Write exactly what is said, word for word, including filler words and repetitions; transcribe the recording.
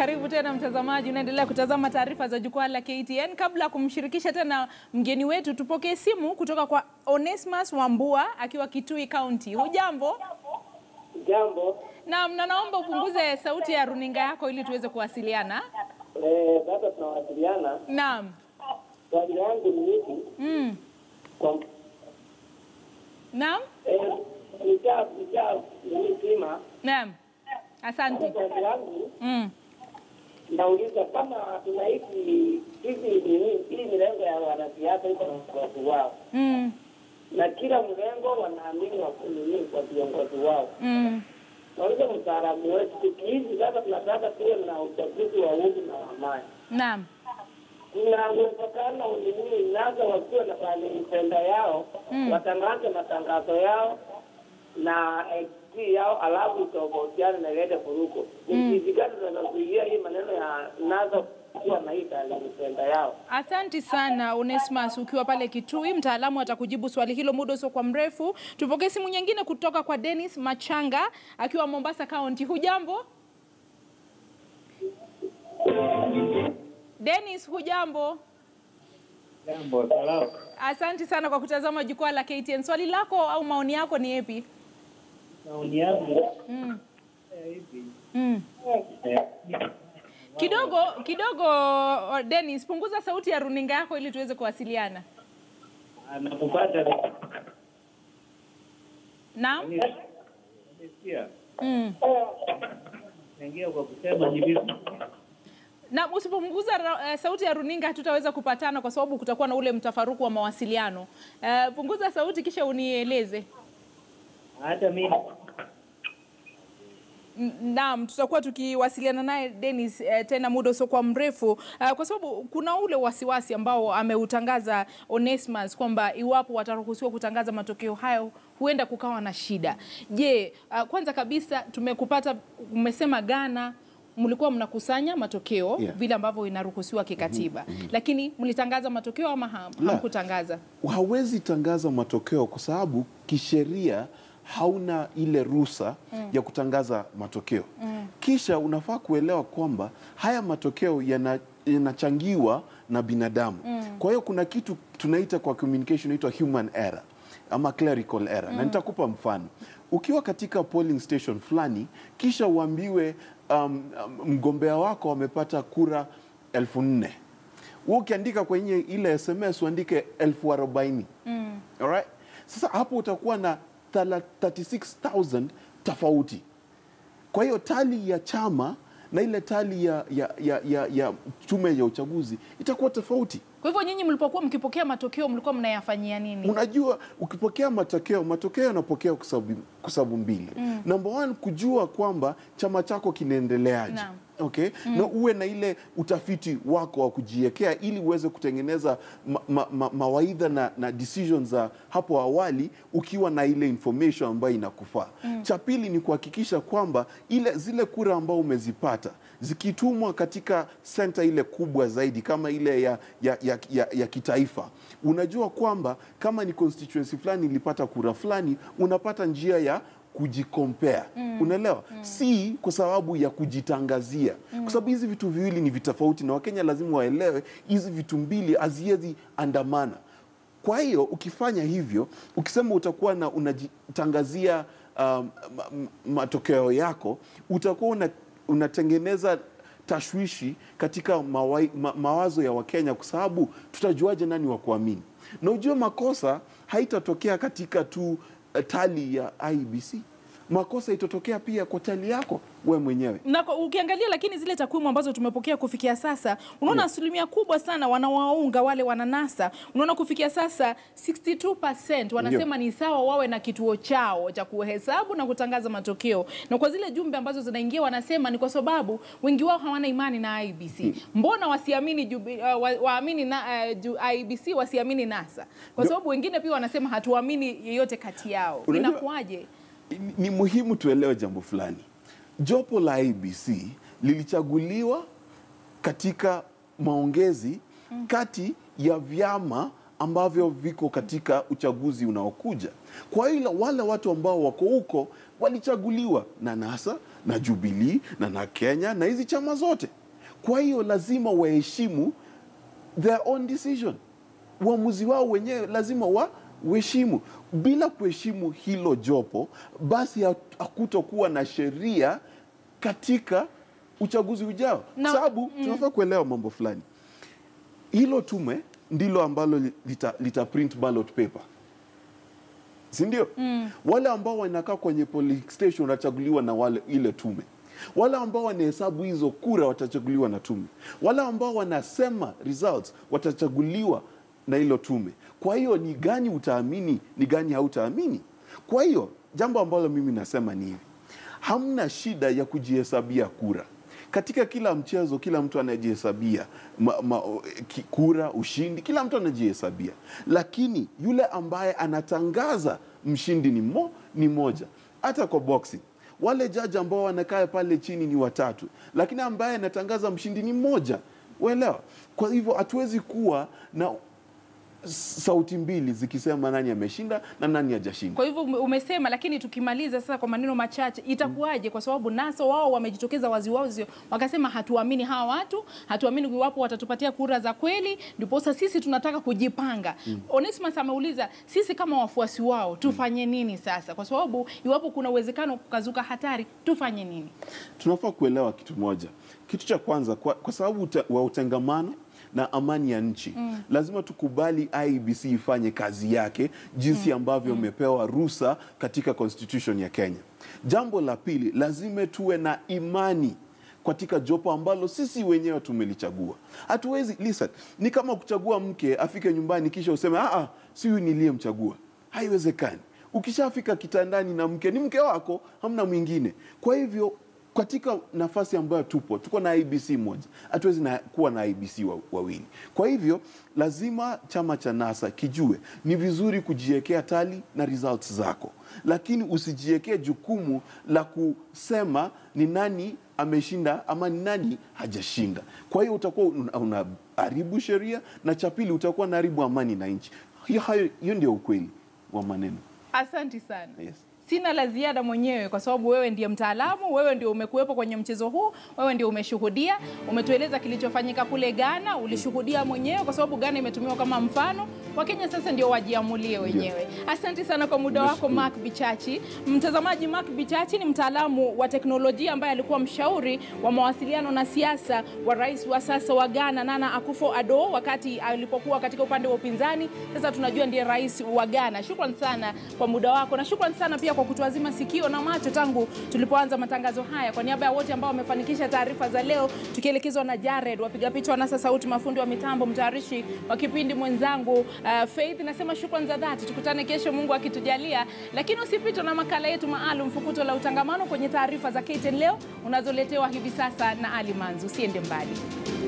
Karibu tena mtazamaji, unaendelea kutazama taarifa za jukwaa la K T N. Kabla kumshirikisha tena mgeni wetu, tupokee simu kutoka kwa Onesmus Mwambua akiwa Kitui County. Hujambo? Jambo. Naam, na naomba upunguze sauti ya runinga yako ili tuweze kuwasiliana. Eh, baba tunawasiliana. Naam. Swali langu ni hili. Mm. Kwa Naam. Eh, nija nija ni kima. Naam. Asante. Mm. Nauliza kama tunaishi hizi hizi milengo ya wanasiasa iko na watu wao. Mm. Na kila mrengo wanaamini wakulini kwa viongozi wao. Mm. Nauliza mtaalamu wetu hizi sasa tunataka pia na uchaguzi wa uhuru na amani. Naam. Kuna uwezekano ulimi NASA wakiwa na kalenda yao, mm. watangaze matangazo yao na eh, yao alafu tobotiana na leta furuko. Nizikana na kuzuia hii maneno ya NASA kuwa na hii kalenda yao. Asante sana Onesmus ukiwa pale Kitui, mtaalamu atakujibu swali hilo muda sio kwa mrefu. Tupokee simu nyingine kutoka kwa Dennis Machanga akiwa Mombasa County. Hujambo? Dennis, hujambo? Jambo, salamu. Asante sana kwa kutazama jukwaa la K T N. Swali lako au maoni yako ni yapi? Maoni yangu. Mm. Mm. Kidogo kidogo Dennis, punguza sauti ya runinga yako ili tuweze kuwasiliana. Anakupata. Naam. Nimesikia. Mm. Naingia kwa kusema ni vipi? Na usipopunguza uh, sauti ya runinga hatutaweza kupatana kwa sababu kutakuwa na ule mtafaruku wa mawasiliano. Uh, punguza sauti kisha unieleze. Hata mimi. Naam, tutakuwa tukiwasiliana naye Dennis eh, tena muda sio kwa mrefu uh, kwa sababu kuna ule wasiwasi ambao ameutangaza Onesmus kwamba iwapo wataruhusiwa kutangaza matokeo hayo huenda kukawa na shida. Je, uh, kwanza kabisa tumekupata, umesema Ghana mlikuwa mnakusanya matokeo yeah. vile ambavyo inaruhusiwa kikatiba. Mm-hmm. Lakini mlitangaza matokeo ama hamkutangaza? Hawezi tangaza matokeo kwa sababu kisheria hauna ile ruhusa mm. ya kutangaza matokeo. Mm. Kisha unafaa kuelewa kwamba haya matokeo yanachangiwa yana na binadamu. Mm. Kwa hiyo kuna kitu tunaita kwa communication inaitwa human error ama clerical error. Mm. Na nitakupa mfano. Ukiwa katika polling station fulani kisha uambiwe um, mgombea wako amepata kura elfu nne. Wewe ukiandika kwenye ile S M S uandike elfu arobaini. Mm. All right? Sasa hapo utakuwa na thelathini na sita elfu tofauti. Kwa hiyo tali ya chama na ile tali ya ya ya ya, ya tume ya uchaguzi itakuwa tofauti. Kwa hivyo nyinyi mlipokuwa mkipokea matokeo mlikuwa mnayafanyia nini? Unajua ukipokea matokeo, matokeo yanapokea kwa sababu mbili. Mm. Number one, kujua kwamba chama chako kinaendeleaje. Naam. Okay, mm. na uwe na ile utafiti wako wa kujiwekea ili uweze kutengeneza ma, ma, ma, mawaidha na, na decisions za hapo awali ukiwa na ile information ambayo inakufaa. Mm. Cha pili ni kuhakikisha kwamba ile zile kura ambazo umezipata zikitumwa katika center ile kubwa zaidi kama ile ya ya, ya, ya, ya kitaifa. Unajua kwamba kama ni constituency fulani ilipata kura fulani, unapata njia ya kujikompea. Mm. Unaelewa? Mm. Si kwa sababu ya kujitangazia. Mm. Kwa sababu hizi vitu viwili ni vitofauti na Wakenya lazima waelewe hizi vitu mbili haziwezi andamana. Kwa hiyo ukifanya hivyo, ukisema utakuwa na unajitangazia um, matokeo yako, utakuwa una, unatengeneza tashwishi katika mawa, ma, mawazo ya Wakenya kwa sababu tutajuaje nani wa kuamini. Na ujue makosa haitatokea katika tu tali ya I B C. Makosa itotokea pia kwa tali yako wewe mwenyewe. Na ukiangalia lakini zile takwimu ambazo tumepokea kufikia sasa, unaona asilimia yeah. kubwa sana wanawaunga wale wana NASA. Unaona kufikia sasa sitini na mbili asilimia wanasema yeah. ni sawa wawe na kituo chao cha kuhesabu na kutangaza matokeo. Na kwa zile jumbe ambazo zinaingia wanasema ni kwa sababu wengi wao hawana imani na I B C. Mm. Mbona wasiamini jubi, uh, waamini na uh, ju, I B C wasiamini NASA? Kwa sababu no. wengine pia wanasema hatuamini yeyote kati yao. Inakuaje? Ni, ni muhimu tuelewe jambo fulani. Jopo la I B C lilichaguliwa katika maongezi mm. kati ya vyama ambavyo viko katika uchaguzi unaokuja. Kwa hiyo wale watu ambao wako huko walichaguliwa na NASA na Jubilee na na Kenya na hizi chama zote. Kwa hiyo lazima waheshimu their own decision. Uamuzi wao wenyewe lazima wa waheshimu. Bila kuheshimu hilo jopo, basi hakutakuwa na sheria katika uchaguzi ujao. No. Sababu mm. tunafaa kuelewa mambo fulani. Hilo tume ndilo ambalo lita, lita print ballot paper. Si ndio? Mm. Wale ambao wanakaa kwenye polling station watachaguliwa na wale ile tume. Wale ambao wanahesabu hizo kura watachaguliwa na tume. Wale ambao wanasema results watachaguliwa na hilo tume. Kwa hiyo ni gani utaamini, ni gani hautaamini? Kwa hiyo jambo ambalo mimi nasema ni hivi. Hamna shida ya kujihesabia kura. Katika kila mchezo kila mtu anajihesabia kura, ushindi, kila mtu anajihesabia. Lakini yule ambaye anatangaza mshindi ni mo, ni moja. Hata kwa boxing, wale judge ambao wanakaa pale chini ni watatu, lakini ambaye anatangaza mshindi ni moja. Uelewa? Kwa hivyo hatuwezi kuwa na sauti mbili zikisema nani ameshinda na nani hajashinda. Kwa hivyo umesema, lakini tukimaliza sasa kwa maneno machache, itakuwaje? Kwa sababu NASA wao wamejitokeza wazi wazi wakasema hatuamini hawa watu, hatuamini iwapo watatupatia kura za kweli, ndipo sasa sisi tunataka kujipanga. Mm. Onesmus ameuliza sisi kama wafuasi wao tufanye nini sasa? Kwa sababu iwapo kuna uwezekano kukazuka hatari, tufanye nini? Tunafaa kuelewa kitu moja. Kitu cha kwanza, kwa, kwa sababu uta, wa utengamano na amani ya nchi, mm. lazima tukubali I B C ifanye kazi yake jinsi ambavyo mm. umepewa ruhusa katika constitution ya Kenya. Jambo la pili, lazima tuwe na imani katika jopo ambalo sisi wenyewe tumelichagua. Hatuwezi, listen, ni kama kuchagua mke afike nyumbani kisha useme a a si huyu niliyemchagua. Haiwezekani. Ukishafika kitandani na mke, ni mke wako, hamna mwingine. Kwa hivyo katika nafasi ambayo tupo, tuko na I B C moja, hatuwezi na kuwa na I B C wawili. Kwa hivyo, lazima chama cha NASA kijue, ni vizuri kujiekea tali na results zako. Lakini usijiekee jukumu la kusema ni nani ameshinda ama ni nani hajashinda. Kwa hiyo utakuwa unaharibu sheria, na cha pili utakuwa unaharibu amani na nchi. Hiyo ndio ukweli wa maneno. Asante sana. Yes. Sina la ziada mwenyewe kwa sababu wewe ndiye mtaalamu, wewe ndiye umekuwepo kwenye mchezo huu, wewe ndiye umeshuhudia, umetueleza kilichofanyika kule Ghana, ulishuhudia mwenyewe kwa sababu Ghana imetumiwa kama mfano. Wakenya sasa ndio wajiamulie wenyewe. Asante sana kwa muda wako, Mark Bichachi. Mtazamaji, Mark Bichachi ni mtaalamu wa teknolojia ambaye alikuwa mshauri wa mawasiliano na siasa wa rais wa sasa wa Ghana, Nana Akufo-Addo, wakati alipokuwa katika upande wa upinzani. Sasa tunajua ndiye rais wa Ghana. Shukrani sana kwa muda wako, na shukrani sana pia kwa kutuazima sikio na macho tangu tulipoanza matangazo haya. Kwa niaba ya wote ambao wamefanikisha taarifa za leo, tukielekezwa na Jared, wapiga picha wa NASA Sauti, mafundi wa mitambo, mtayarishi wa kipindi mwenzangu uh, Faith, nasema shukrani za dhati. Tukutane kesho Mungu akitujalia, lakini usipitwe na makala yetu maalum Fukuto la Utangamano kwenye taarifa za K T N leo unazoletewa hivi sasa na Ali Manzu. Usiende mbali.